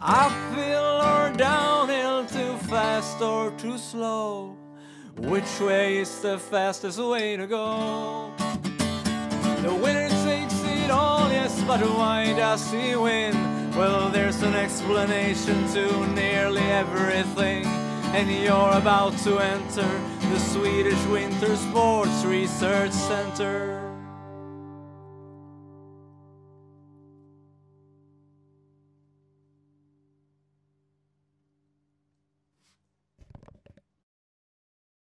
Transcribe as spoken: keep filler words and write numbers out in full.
I feel or downhill, too fast or too slow, which way is the fastest way to go? The winner takes it all, yes, but why does he win? Well, there's an explanation to nearly everything, and you're about to enter the Swedish Winter Sports Research Centre.